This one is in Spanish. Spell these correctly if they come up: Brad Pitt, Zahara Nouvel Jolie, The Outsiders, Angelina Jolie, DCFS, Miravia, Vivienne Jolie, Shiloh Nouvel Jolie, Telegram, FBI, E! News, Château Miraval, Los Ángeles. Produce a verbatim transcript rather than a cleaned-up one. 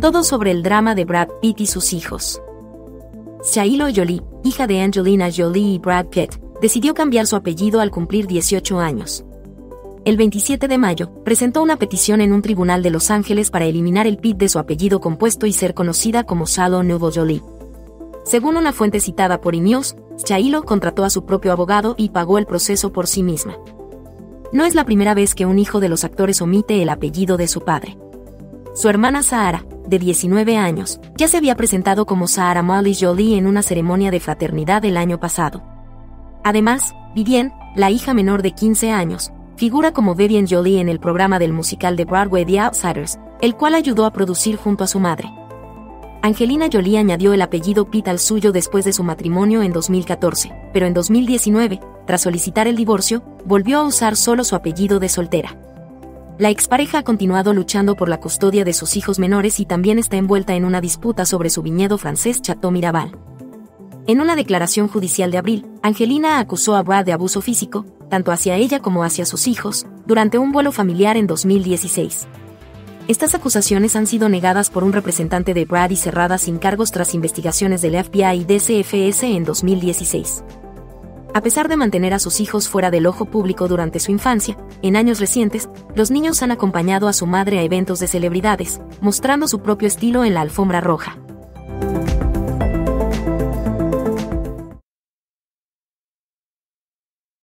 todo sobre el drama de Brad Pitt y sus hijos. Shiloh Jolie, hija de Angelina Jolie y Brad Pitt, decidió cambiar su apellido al cumplir dieciocho años. El veintisiete de mayo, presentó una petición en un tribunal de Los Ángeles para eliminar el Pitt de su apellido compuesto y ser conocida como Shiloh Nouvel Jolie. Según una fuente citada por E! News, Shiloh contrató a su propio abogado y pagó el proceso por sí misma. No es la primera vez que un hijo de los actores omite el apellido de su padre. Su hermana Zahara, de diecinueve años, ya se había presentado como Zahara Nouvel Jolie en una ceremonia de fraternidad el año pasado. Además, Vivienne, la hija menor de quince años, figura como Vivienne Jolie en el programa del musical de Broadway The Outsiders, el cual ayudó a producir junto a su madre. Angelina Jolie añadió el apellido Pitt al suyo después de su matrimonio en dos mil catorce, pero en dos mil diecinueve, tras solicitar el divorcio, volvió a usar solo su apellido de soltera. La expareja ha continuado luchando por la custodia de sus hijos menores y también está envuelta en una disputa sobre su viñedo francés Château Miraval. En una declaración judicial de abril, Angelina acusó a Brad de abuso físico, tanto hacia ella como hacia sus hijos, durante un vuelo familiar en dos mil dieciséis. Estas acusaciones han sido negadas por un representante de Brad y cerradas sin cargos tras investigaciones del F B I y D C F S en dos mil dieciséis. A pesar de mantener a sus hijos fuera del ojo público durante su infancia, en años recientes, los niños han acompañado a su madre a eventos de celebridades, mostrando su propio estilo en la alfombra roja.